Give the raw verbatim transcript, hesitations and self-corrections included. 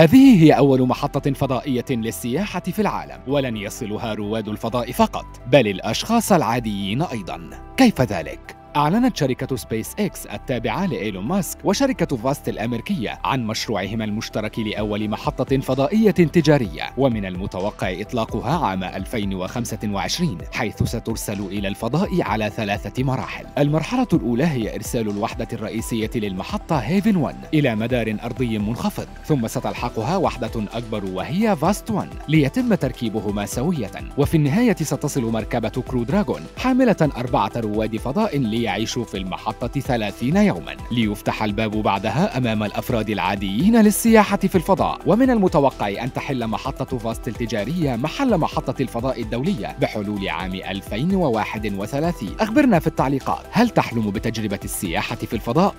هذه هي أول محطة فضائية للسياحة في العالم، ولن يصلها رواد الفضاء فقط، بل الأشخاص العاديين أيضاً. كيف ذلك؟ أعلنت شركة سبيس إكس التابعة لإيلون ماسك وشركة فاست الأمريكية عن مشروعهما المشترك لأول محطة فضائية تجارية، ومن المتوقع إطلاقها عام ألفين وخمسة وعشرين، حيث سترسل إلى الفضاء على ثلاثة مراحل. المرحلة الأولى هي إرسال الوحدة الرئيسية للمحطة هيفن ون إلى مدار أرضي منخفض، ثم ستلحقها وحدة أكبر وهي فاست ون ليتم تركيبهما سوية. وفي النهاية ستصل مركبة كرو دراجون حاملة أربعة رواد فضاء لي يعيشوا في المحطة ثلاثين يوماً، ليفتح الباب بعدها أمام الأفراد العاديين للسياحة في الفضاء. ومن المتوقع أن تحل محطة فاست التجارية محل محطة الفضاء الدولية بحلول عام ألفين وواحد وثلاثين. أخبرنا في التعليقات، هل تحلم بتجربة السياحة في الفضاء؟